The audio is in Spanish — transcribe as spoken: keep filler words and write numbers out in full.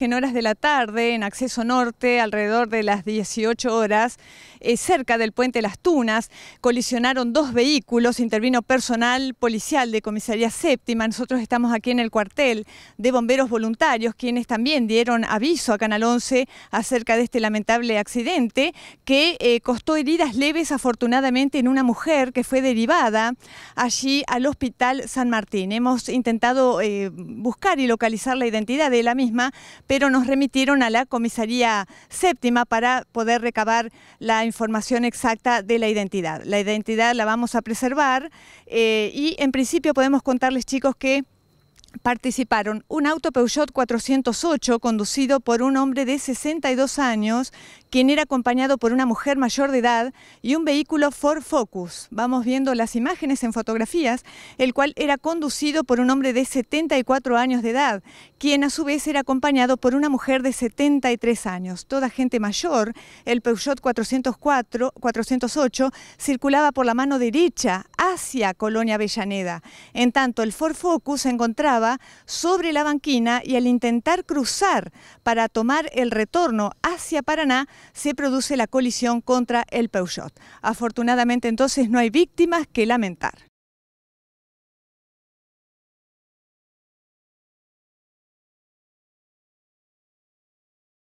En horas de la tarde, en Acceso Norte, alrededor de las dieciocho horas, eh, cerca del puente Las Tunas, colisionaron dos vehículos, intervino personal policial de Comisaría Séptima. Nosotros estamos aquí en el cuartel de bomberos voluntarios, quienes también dieron aviso a Canal once acerca de este lamentable accidente, que eh, costó heridas leves, afortunadamente, en una mujer que fue derivada allí al Hospital San Martín. Hemos intentado eh, buscar y localizar la identidad de la misma, pero nos remitieron a la Comisaría Séptima para poder recabar la información exacta de la identidad. La identidad la vamos a preservar eh, y en principio podemos contarles, chicos, que participaron un auto Peugeot cuatrocientos ocho conducido por un hombre de sesenta y dos años, quien era acompañado por una mujer mayor de edad, y un vehículo Ford Focus. Vamos viendo las imágenes en fotografías, el cual era conducido por un hombre de setenta y cuatro años de edad, quien a su vez era acompañado por una mujer de setenta y tres años. Toda gente mayor. El Peugeot cuatrocientos cuatro, cuatrocientos ocho circulaba por la mano derecha hacia Colonia Avellaneda. En tanto, el Ford Focus se encontraba sobre la banquina y al intentar cruzar para tomar el retorno hacia Paraná se produce la colisión contra el Peugeot. Afortunadamente entonces no hay víctimas que lamentar.